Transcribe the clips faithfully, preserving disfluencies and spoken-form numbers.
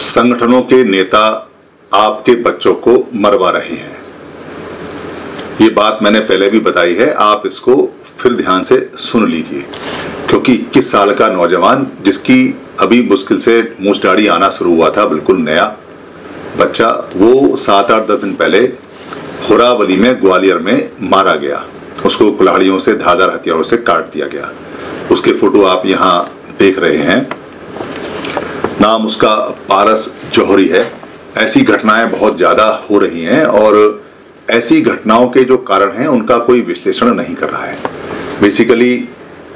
संगठनों के नेता आपके बच्चों को मरवा रहे हैं। ये बात मैंने पहले भी बताई है, आप इसको फिर ध्यान से सुन लीजिए, क्योंकि इक्कीस साल का नौजवान जिसकी अभी मुश्किल से मूंछ दाढ़ी आना शुरू हुआ था, बिल्कुल नया बच्चा, वो सात आठ दस दिन पहले होरावली में, ग्वालियर में मारा गया। उसको कुल्हाड़ियों से, धारदार हथियारों से काट दिया गया। उसके फोटो आप यहाँ देख रहे हैं। नाम उसका पारस जौहरी है। ऐसी घटनाएं बहुत ज़्यादा हो रही हैं और ऐसी घटनाओं के जो कारण हैं उनका कोई विश्लेषण नहीं कर रहा है। बेसिकली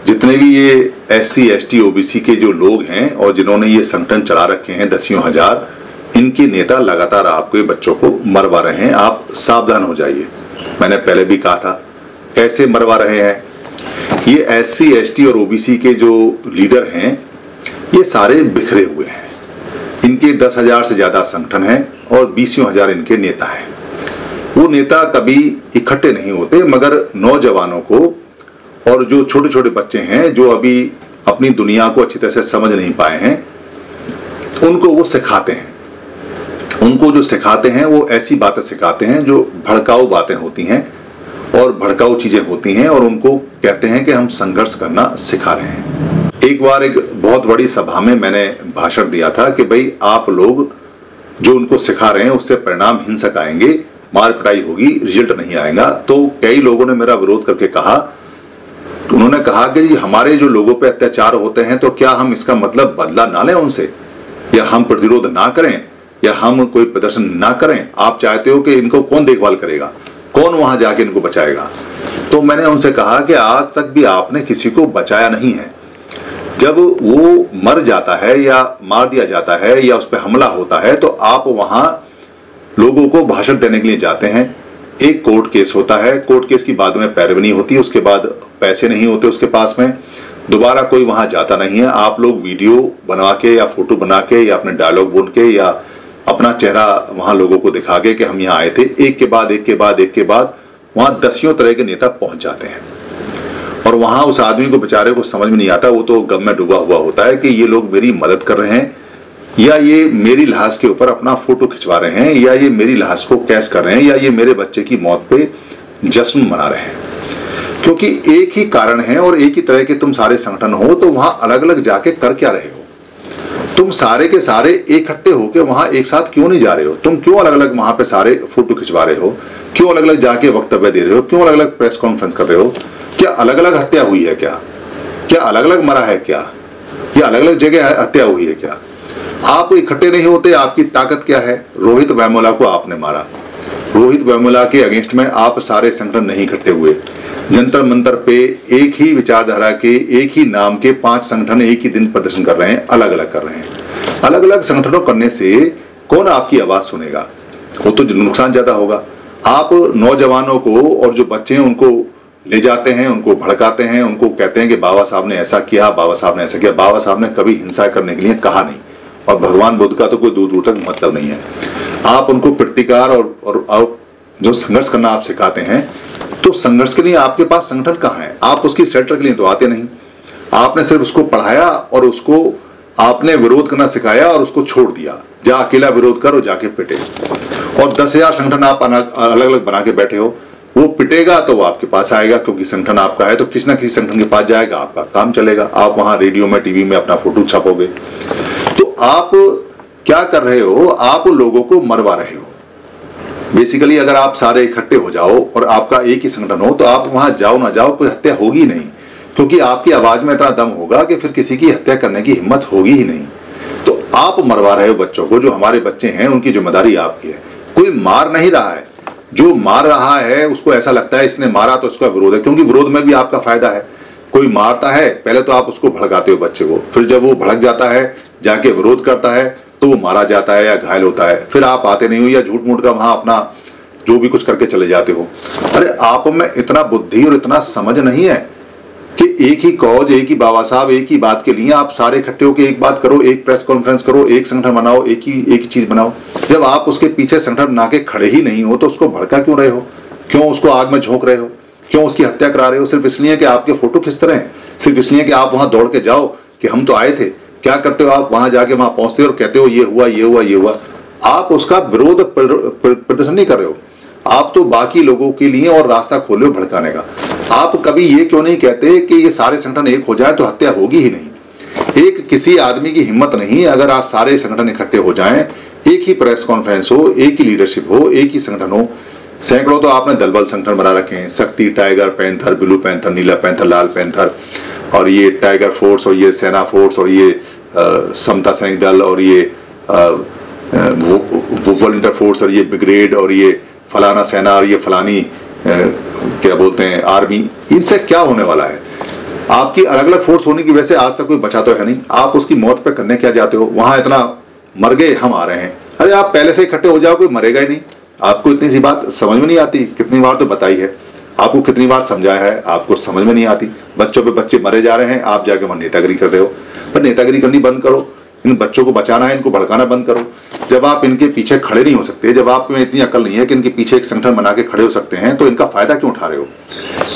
जितने भी ये S C S T O B C के जो लोग हैं और जिन्होंने ये संगठन चला रखे हैं दसियों हज़ार, इनके नेता लगातार आपके बच्चों को मरवा रहे हैं। आप सावधान हो जाइए। मैंने पहले भी कहा था कैसे मरवा रहे हैं। ये एस सी एस टी और ओ बी सी के जो लीडर हैं ये सारे बिखरे हुए हैं। इनके दस हज़ार से ज़्यादा संगठन हैं और बीसियों हज़ार इनके नेता हैं। वो नेता कभी इकट्ठे नहीं होते, मगर नौजवानों को और जो छोटे छोटे बच्चे हैं जो अभी अपनी दुनिया को अच्छी तरह से समझ नहीं पाए हैं, उनको वो सिखाते हैं। उनको जो सिखाते हैं वो ऐसी बातें सिखाते हैं जो भड़काऊ बातें होती हैं और भड़काऊ चीज़ें होती हैं, और उनको कहते हैं कि हम संघर्ष करना सिखा रहे हैं। एक बार एक बहुत बड़ी सभा में मैंने भाषण दिया था कि भाई आप लोग जो उनको सिखा रहे हैं उससे परिणाम हिंसक आएंगे, मार पिटाई होगी, रिजल्ट नहीं आएगा। तो कई लोगों ने मेरा विरोध करके कहा, उन्होंने कहा कि हमारे जो लोगों पे अत्याचार होते हैं तो क्या हम इसका मतलब बदला ना लें उनसे, या हम प्रतिरोध ना करें, या हम कोई प्रदर्शन ना करें? आप चाहते हो कि इनको कौन देखभाल करेगा, कौन वहां जाके इनको बचाएगा? तो मैंने उनसे कहा कि आज तक भी आपने किसी को बचाया नहीं है। जब वो मर जाता है या मार दिया जाता है या उस पर हमला होता है तो आप वहाँ लोगों को भाषण देने के लिए जाते हैं। एक कोर्ट केस होता है, कोर्ट केस की बाद में पैरवी होती, उसके बाद पैसे नहीं होते उसके पास में, दोबारा कोई वहाँ जाता नहीं है। आप लोग वीडियो बनवा के या फोटो बना के या अपने डायलॉग बोल के या अपना चेहरा वहाँ लोगों को दिखा के कि हम यहाँ आए थे, एक के बाद एक के बाद एक के बाद वहाँ दसियों तरह के नेता पहुँच जाते हैं। और वहाँ उस आदमी को बेचारे को समझ में नहीं आता, वो तो गम में डूबा हुआ होता है कि ये लोग मेरी मदद कर रहे हैं या ये मेरी लाश के ऊपर अपना फोटो खिंचवा रहे हैं या ये मेरी लाश को कैश कर रहे हैं या ये मेरे बच्चे की मौत पे जश्न मना रहे हैं। क्योंकि एक ही कारण है और एक ही तरह के तुम सारे संगठन हो, तो वहाँ अलग अलग जाके कर क्या रहे हो? तुम सारे के सारे इकट्ठे होके वहाँ एक साथ क्यों नहीं जा रहे हो? तुम क्यों अलग अलग वहाँ पे सारे फोटो खिंचवा रहे हो? क्यों अलग अलग जाके वक्तव्य दे रहे हो? क्यों अलग अलग प्रेस कॉन्फ्रेंस कर रहे हो? क्या अलग अलग हत्या हुई है क्या? क्या अलग अलग मरा है क्या? या अलग अलग जगह हत्या हुई है क्या? आप इकट्ठे नहीं होते। आपकी ताकत क्या है? रोहित वैमुला को आपने मारा, रोहित वैमुला के अगेंस्ट में आप सारे संगठन नहीं इकट्ठे हुए। जंतर मंतर पे एक ही विचारधारा के, एक ही नाम के पांच संगठन एक ही दिन प्रदर्शन कर रहे हैं, अलग अलग कर रहे हैं। अलग अलग संगठनों करने से कौन आपकी आवाज़ सुनेगा? वो तो नुकसान ज़्यादा होगा। आप नौजवानों को और जो बच्चे हैं उनको ले जाते हैं, उनको भड़काते हैं, उनको कहते हैं कि बाबा साहब ने ऐसा किया, बाबा साहब ने ऐसा किया। बाबा साहब ने कभी हिंसा करने के लिए कहा नहीं, और भगवान बुद्ध का तो कोई दूर दूर तक मतलब नहीं है। आप उनको प्रतिकार और, और, और जो संघर्ष करना आप सिखाते हैं, तो संघर्ष के लिए आपके पास संगठन कहाँ है? आप उसकी सेटर के लिए तो आते नहीं। आपने सिर्फ उसको पढ़ाया और उसको आपने विरोध करना सिखाया और उसको छोड़ दिया, जा अकेला विरोध कर और जाके पिटे। और दस हजार संगठन आप अलग अलग बना के बैठे हो। वो पिटेगा तो वो आपके पास आएगा, क्योंकि संगठन आपका है तो किसी ना किसी संगठन के पास जाएगा, आपका काम चलेगा। आप वहाँ रेडियो में, टीवी में अपना फोटो छापोगे। तो आप क्या कर रहे हो? आप लोगों को मरवा रहे हो। बेसिकली अगर आप सारे इकट्ठे हो जाओ और आपका एक ही संगठन हो तो आप वहाँ जाओ ना जाओ, कोई हत्या होगी नहीं, क्योंकि आपकी आवाज़ में इतना दम होगा कि फिर किसी की हत्या करने की हिम्मत होगी ही नहीं। तो आप मरवा रहे हो बच्चों को। जो हमारे बच्चे हैं उनकी जिम्मेदारी आपकी है, कोई मार नहीं रहा है। जो मार रहा है उसको ऐसा लगता है इसने मारा तो उसका विरोध है, क्योंकि विरोध में भी आपका फायदा है। कोई मारता है, पहले तो आप उसको भड़काते हो बच्चे को, फिर जब वो भड़क जाता है, जाके विरोध करता है, तो वो मारा जाता है या घायल होता है। फिर आप आते नहीं हो या झूठ मूठ का वहाँ अपना जो भी कुछ करके चले जाते हो। अरे आप में इतना बुद्धि और इतना समझ नहीं है कि एक ही कॉज, एक ही बाबा साहब, एक ही बात के लिए आप सारे इकट्ठे होकर एक बात करो, एक प्रेस कॉन्फ्रेंस करो, एक संगठन बनाओ, एक ही एक ही चीज़ बनाओ। जब आप उसके पीछे संगठन बना के खड़े ही नहीं हो तो उसको भड़का क्यों रहे हो? क्यों उसको आग में झोंक रहे हो? क्यों उसकी हत्या करा रहे हो? सिर्फ इसलिए कि आपके फोटो खिंचते रहे, सिर्फ इसलिए कि आप वहाँ दौड़ के जाओ कि हम तो आए थे, क्या करते हो आप, वहां जाके वहां पहुंचते हो और कहते हो ये हुआ ये हुआ ये हुआ। आप उसका विरोध प्रदर्शन नहीं कर रहे हो, आप तो बाकी लोगों के लिए और रास्ता खोले हो भड़काने का। आप कभी ये क्यों नहीं कहते कि ये सारे संगठन एक हो जाए तो हत्या होगी ही नहीं। एक किसी आदमी की हिम्मत नहीं, अगर आप सारे संगठन इकट्ठे हो जाएं, एक ही प्रेस कॉन्फ्रेंस हो, एक ही लीडरशिप हो, एक ही संगठन हो। सैकड़ों तो आपने दलबल संगठन बना रखे हैं, Shakti, tiger, panther, blue panther, नीला पैंथर, लाल पैंथर, और ये टाइगर फोर्स, और ये सेना फोर्स, और ये समता सैनिक दल, और ये वॉलंटियर फोर्स, और ये ब्रिगेड, और ये फलाना सेना, और ये फलानी क्या बोलते हैं आर्मी। इनसे क्या होने वाला है? आपकी अलग अलग फोर्स होने की वजह से आज तक कोई बचा तो है नहीं। आप उसकी मौत पर करने क्या जाते हो? वहाँ इतना मर गए हम आ रहे हैं। अरे आप पहले से इकट्ठे हो जाओ, कोई मरेगा ही नहीं। आपको इतनी सी बात समझ में नहीं आती, कितनी बार तो बताई है आपको, कितनी बार समझाया है आपको, समझ में नहीं आती। बच्चों पे बच्चे मरे जा रहे हैं, आप जाके वहाँ नेतागिरी कर रहे हो। पर नेतागिरी करनी बंद करो, इन बच्चों को बचाना है, इनको भड़काना बंद करो। जब आप इनके पीछे खड़े नहीं हो सकते, जब आप में इतनी अकल नहीं है कि इनके पीछे एक संगठन बना के खड़े हो सकते हैं, तो इनका फायदा क्यों उठा रहे हो?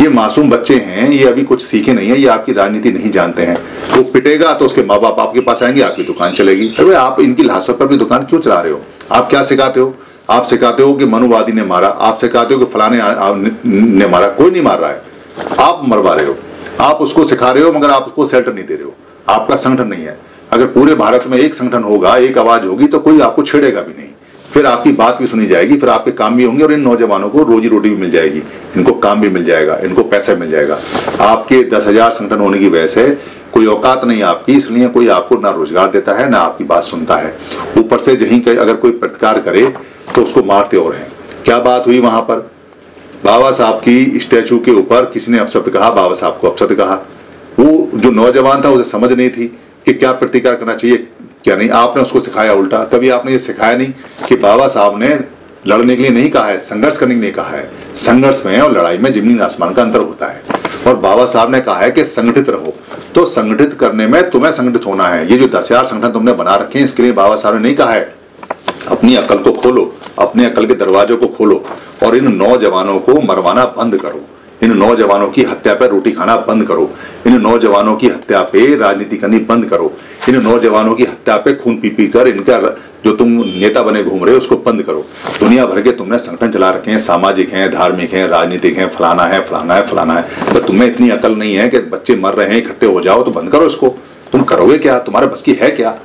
ये मासूम बच्चे हैं, ये अभी कुछ सीखे नहीं है, ये आपकी राजनीति नहीं जानते हैं। वो पिटेगा तो उसके माँ बाप आपके पास आएंगे, आपकी दुकान चलेगी। अरे आप इनकी लाशों पर अपनी दुकान क्यों चला रहे हो? आप क्या सिखाते हो? आप सिखाते हो कि मनुवादी ने मारा, आप सिखाते हो कि फलाने ने मारा। कोई नहीं मार रहा है, आप मरवा रहे हो, आप उसको सिखा रहे हो, मगर आप उसको शेल्टर नहीं दे रहे हो। आपका संगठन नहीं है। अगर पूरे भारत में एक संगठन होगा, एक आवाज होगी, तो कोई आपको छेड़ेगा भी नहीं। फिर आपकी बात भी सुनी जाएगी, फिर आपके काम भी होंगे, और इन नौजवानों को रोजी रोटी भी मिल जाएगी, इनको काम भी मिल जाएगा, इनको पैसा मिल जाएगा। आपके दस हजार संगठन होने की वजह से कोई औकात नहीं आपकी, इसलिए कोई आपको ना रोजगार देता है, ना आपकी बात सुनता है। ऊपर से जहीं अगर कोई प्रतिकार करे तो उसको मारते और हैं। क्या बात हुई वहां पर? बाबा साहब की स्टैचू के ऊपर किसी ने अपशब्द कहा, बाबा साहब को अपशब्द कहा। वो जो नौजवान था उसे समझ नहीं थी कि क्या प्रतिकार करना चाहिए क्या नहीं। आपने उसको सिखाया उल्टा। कभी आपने ये सिखाया नहीं कि बाबा साहब ने लड़ने के लिए नहीं कहा है, संघर्ष करने के लिए कहा है। संघर्ष में और लड़ाई में जमीन आसमान का अंतर होता है। और बाबा साहब ने कहा है कि संगठित रहो, तो संगठित करने में तुम्हें संगठित होना है। ये जो दस हजार संगठन तुमने बना रखे हैं, इसके लिए बाबा साहब ने नहीं कहा है। अपनी अकल को खोलो, अपने अकल के दरवाजों को खोलो, और इन नौजवानों को मरवाना बंद करो। इन नौजवानों की हत्या पर रोटी खाना बंद करो। इन नौजवानों की हत्या पे राजनीति करनी बंद करो। इन नौजवानों की हत्या पे खून पी पी कर इनका जो तुम नेता बने घूम रहे हो, उसको बंद करो। दुनिया भर के तुमने संगठन चला रखे हैं, सामाजिक हैं, धार्मिक हैं, राजनीतिक हैं, फलाना है फलाना है फलाना है। तो तुम्हें इतनी अकल नहीं है कि बच्चे मर रहे हैं, इकट्ठे हो जाओ तो बंद करो इसको। तुम करोगे क्या? तुम्हारे बस की है क्या?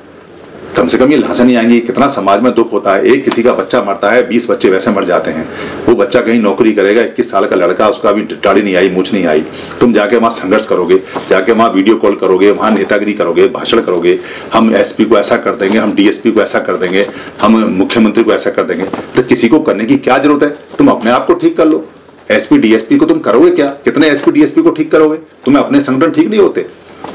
कम से कम ये लाशें नहीं आएंगी। कितना समाज में दुख होता है, एक किसी का बच्चा मरता है, बीस बच्चे वैसे मर जाते हैं। वो बच्चा कहीं नौकरी करेगा, इक्कीस साल का लड़का, उसका अभी दाढ़ी नहीं आई, मूछ नहीं आई। तुम जाके वहाँ संघर्ष करोगे, जाके वहाँ वीडियो कॉल करोगे, वहाँ नेतागिरी करोगे, भाषण करोगे, हम एसपी को ऐसा कर देंगे, हम डीएसपी को ऐसा कर देंगे, हम मुख्यमंत्री को ऐसा कर देंगे। तो किसी को करने की क्या जरूरत है? तुम अपने आप को ठीक कर लो। एसपी डीएसपी को तुम करोगे क्या? कितने एसपी डीएसपी को ठीक करोगे? तुम्हें अपने संगठन ठीक नहीं होते।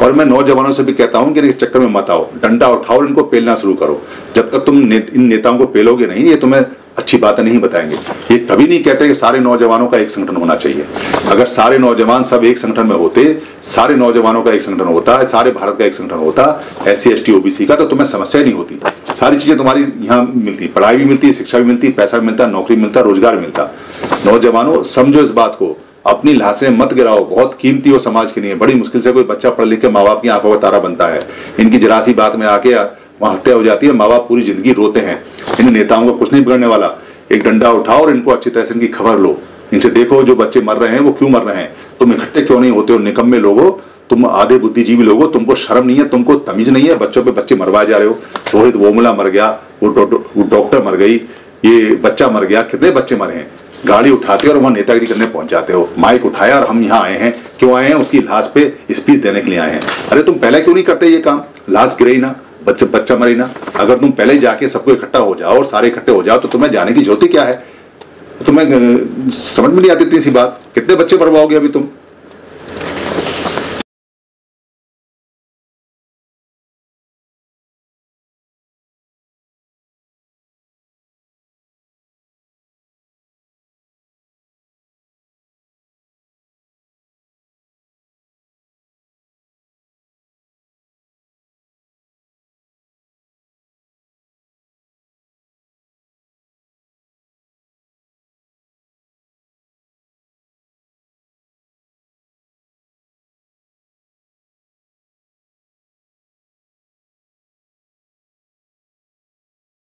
और मैं नौजवानों से भी कहता हूं कि इस चक्कर में मत आओ, डंडा उठाओ और इनको पेलना शुरू करो। जब तक तुम ने, इन नेताओं को पेलोगे नहीं, ये तुम्हें अच्छी बातें नहीं बताएंगे। ये तभी नहीं कहते कि सारे नौजवानों का एक संगठन होना चाहिए। अगर सारे नौजवान सब एक संगठन में होते, सारे नौजवानों का एक संगठन होता, सारे भारत का एक संगठन होता, S C S T OBC का, तो तुम्हें समस्या नहीं होती। सारी चीजें तुम्हारी यहाँ मिलती, पढ़ाई भी मिलती, शिक्षा भी मिलती, पैसा भी मिलता, नौकरी मिलता, रोजगार मिलता। नौजवानों समझो इस बात को, अपनी लाशें मत गिराओ, बहुत कीमती हो समाज के लिए। बड़ी मुश्किल से कोई बच्चा पढ़ लिख के माँ बाप की आंखों का तारा बनता है, इनकी जरा सी बात में आके वहाँ हत्या हो जाती है, माँ बाप पूरी जिंदगी रोते हैं। इन नेताओं को कुछ नहीं बिगड़ने वाला। एक डंडा उठाओ और इनको अच्छी तरह से इनकी खबर लो, इनसे देखो जो बच्चे मर रहे हैं वो क्यों मर रहे हैं। तुम इकट्ठे क्यों नहीं होते हो? निकम्मे लोगो, तुम आधे बुद्धिजीवी लोगो, तुमको शर्म नहीं है, तुमको तमीज नहीं है। बच्चों पे बच्चे मरवाए जा रहे हो। रोहित वैमुला मर गया, वो डॉक्टर मर गई, ये बच्चा मर गया, कितने बच्चे मरे हैं। गाड़ी उठाते हो और वहाँ नेतागिरी करने पहुंच जाते हो। माइक उठाया और हम यहाँ आए हैं, क्यों आए हैं? उसकी लाश पे स्पीच देने के लिए आए हैं। अरे तुम पहले क्यों नहीं करते ये काम? लाश गिरे ही ना, बच्चा बच्चा मरे ना। अगर तुम पहले जाके सबको इकट्ठा हो जाओ और सारे इकट्ठे हो जाओ, तो तुम्हें जाने की जरूरत क्या है? तुम्हें समझ में नहीं आती इतनी सी बात। कितने बच्चे मरवाओगे अभी तुम?